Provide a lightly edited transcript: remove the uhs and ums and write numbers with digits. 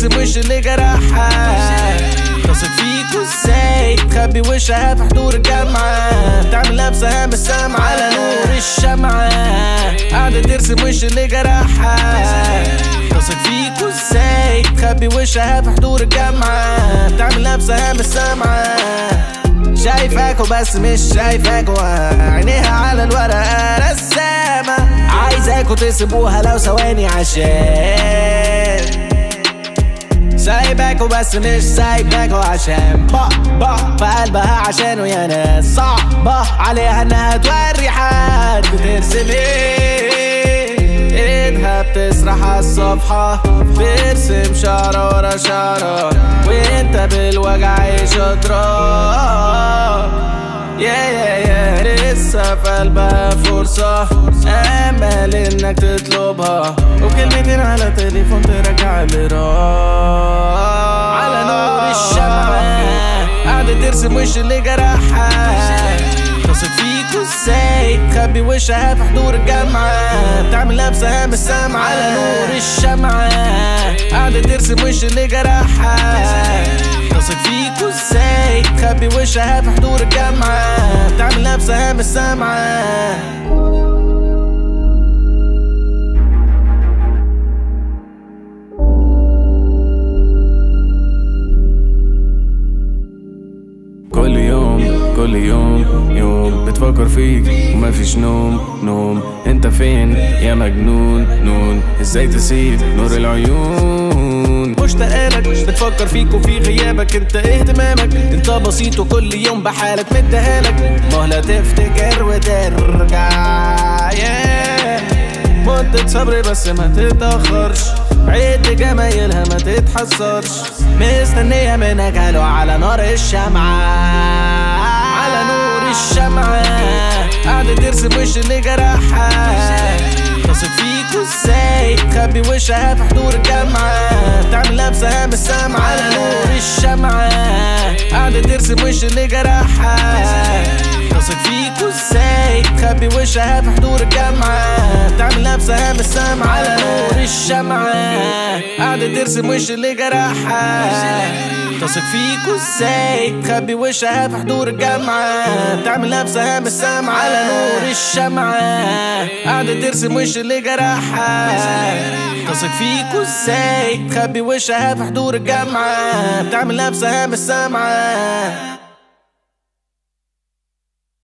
بس مش اللي جرحها. تثق فيكوا ازاي؟ تخبي وشها في حضور الجامعة، تعمل لابسها مش سامعة على نور الشمعة، قاعدة ترسم وش اللي جرحها. تثق فيكوا ازاي؟ تخبي وشها في حضور الجامعة، تعمل لابسها مش سامعة. شايفاكوا بس مش شايفاكوا، عينيها على الورقة رسامة، عايزاكوا تسيبوها لو ثواني عشان سايباكوا بس مش سايباكوا، عشان بق في قلبها عشانه يا ناس. صعبة عليها انها توري حد بترسم ايه، ايدها بتسرح عالصفحة، بترسم شعرة ورا شعرة وانت بالوجع شاطرة. يا لسه في قلبها فرصة، أمل إنك تطلبها، وكلمتين على تليفون ترجع لراح على نور الشمعة، قاعدة ترسم وش اللي جرحها. تثق فيكوا ازاي؟ تخبي وشها في حضور الجامعة، تعمل لابسها مش سامعة على نور الشمعة، قاعدة ترسم وش اللي جرحها. تثق فيكوا ازاي؟ تخبي وشها في حضور الجامعة، تعمل لابسها مش سامعة. كل يوم بتفكر فيك ومفيش نوم، انت فين يا مجنون نون؟ ازاي تسيب نور العيون؟ مشتاقلك بتفكر فيك وفي غيابك، انت اهتمامك انت بسيط وكل يوم بحالك مدهالك مهلة تفتكر وترجع. مدة صبر بس ما تتأخرش، عيد جمايلها ما تتحسرش، مستنية منك قالوا على نار الشمعة. الشمعة قاعدة ترسم وش اللي جرحها. تثق فيكوا ازاي؟ تخبي وشها في حضور الجامعة، تعمل لابسها مش سامعة على نور الشمعة، قاعدة ترسم وش اللي جرحها. تثق فيكوا ازاي؟ تخبي وشها في حضور الجامعة، تعمل لابسها مش سامعة على نور الشمعة، قاعدة ترسم وش اللي جرحها. تثق فيكوا ازاي؟ تخبي وشها في حضور الجامعة، تعمل لابسها مش سامعة على نور الشمعة، قاعدة ترسم وش اللي جرحها. تثق فيكوا ازاي؟ تخبي وشها في حضور الجامعة، تعمل لابسها مش سامعة.